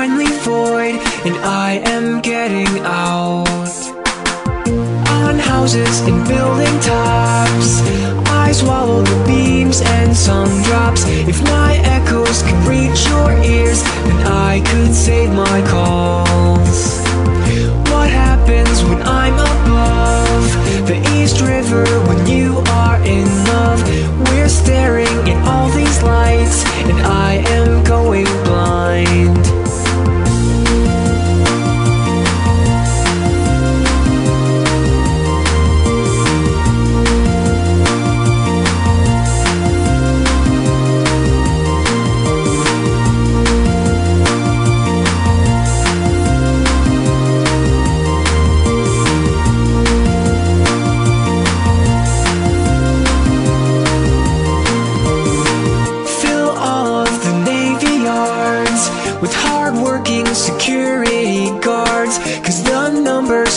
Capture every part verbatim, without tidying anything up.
finally void, and I am getting out. On houses and building tops, I swallow the beams and some drops. If my echoes could reach your ears, then I could save my calls. What happens when I'm above the East River when you are in love? We're staring at all these lights, and I am going blind.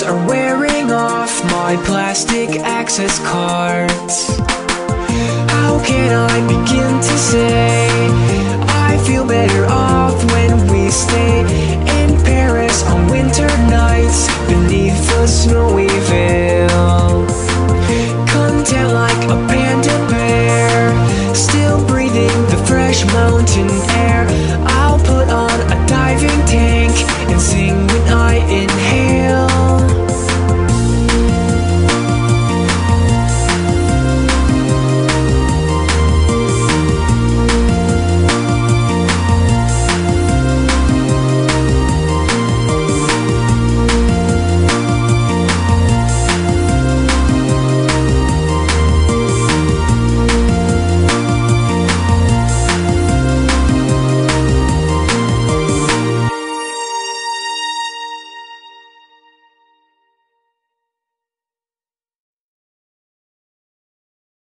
Are wearing off my plastic access cards. How can I begin to say I feel better off when we stay